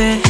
baby.